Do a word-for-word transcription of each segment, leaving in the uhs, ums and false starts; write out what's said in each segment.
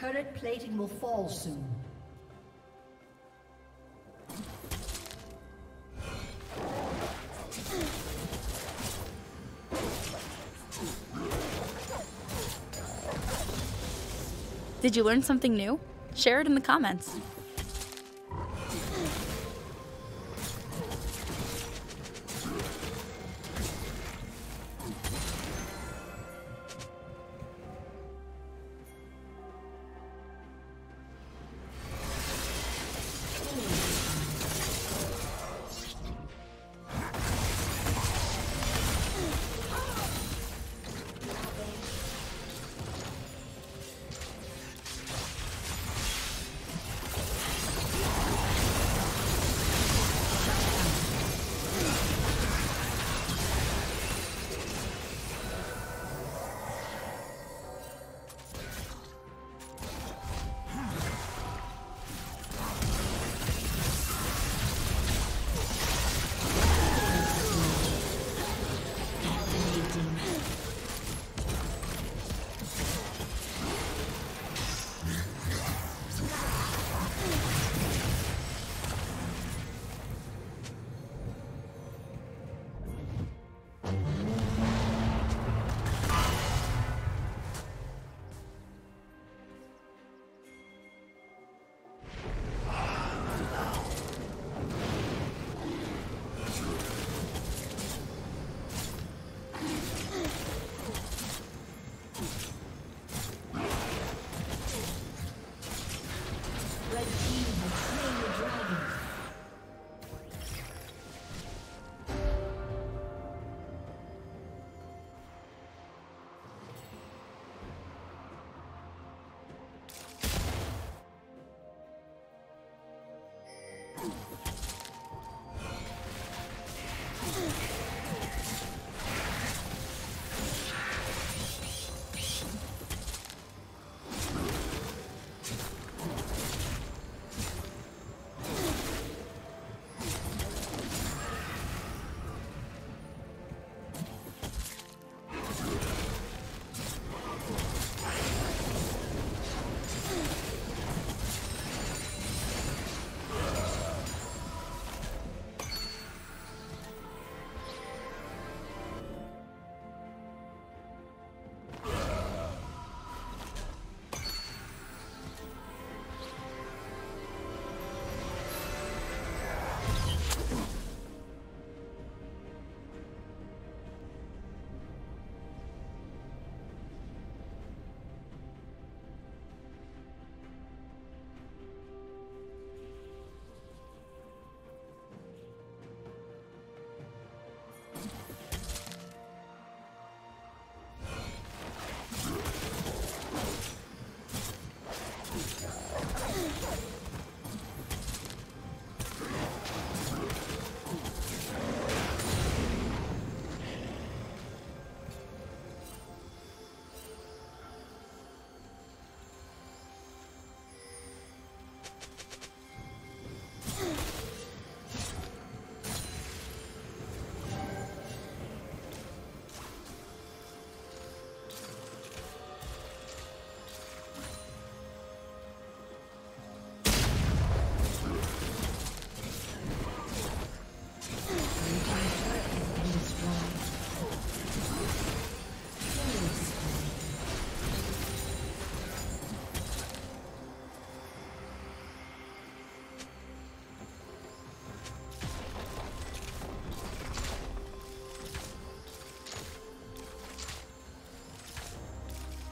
Turret plating will fall soon. Did you learn something new? Share it in the comments.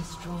destroyed.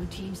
Your team's